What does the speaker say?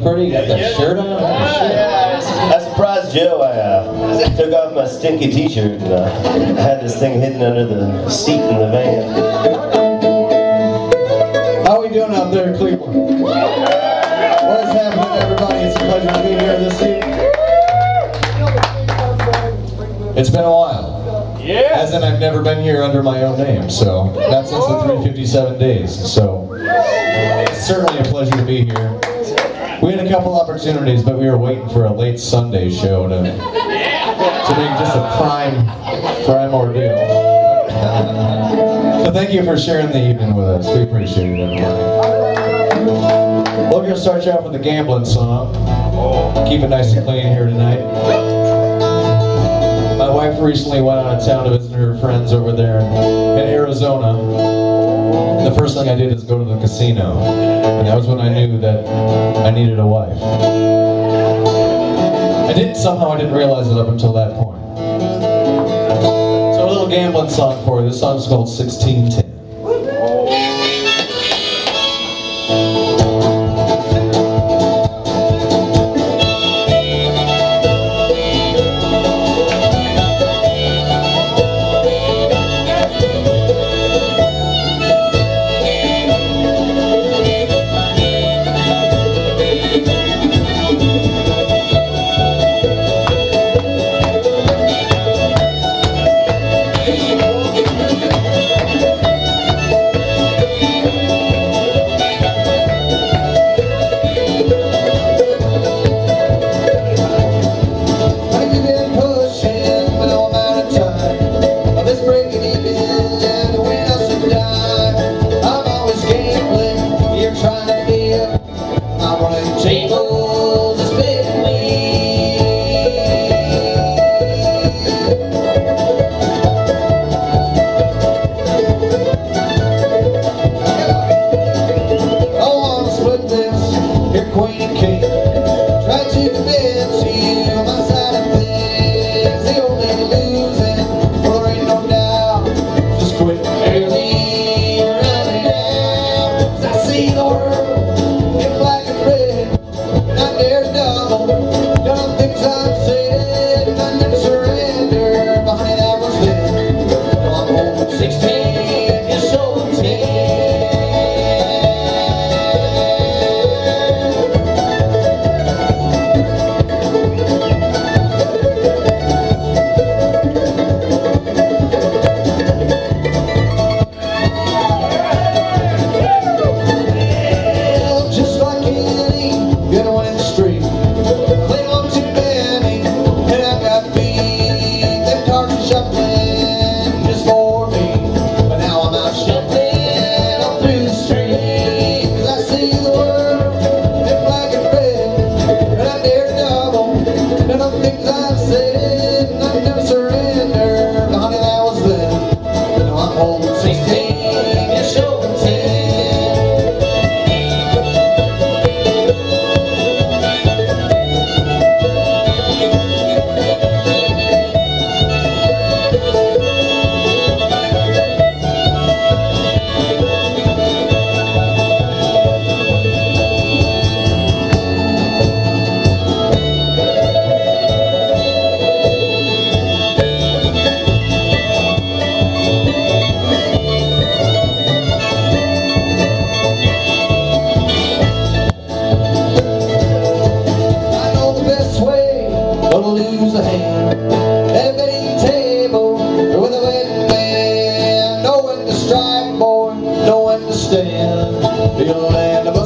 look pretty, got the shirt on. I surprised Joe. I took off my stinky t-shirt and I had this thing hidden under the seat in the van. How are we doing out there in Cleveland? What is happening, everybody? It's a pleasure to be here this evening. It's been a while. Yeah. As in, I've never been here under my own name, so not since the 357 days. So it's certainly a pleasure to be here. We had a couple opportunities, but we were waiting for a late Sunday show to make just a prime ordeal. So thank you for sharing the evening with us. We appreciate it, everybody. Well, we're gonna start you off with a gambling song. Keep it nice and clean here tonight. My wife recently went out of town to visit her friends over there in Arizona. And the first thing I did is go to the casino. And that was when I knew that I needed a wife. I didn't realize it up until that point. So a little gambling song for you. This song's called 1610. You'll land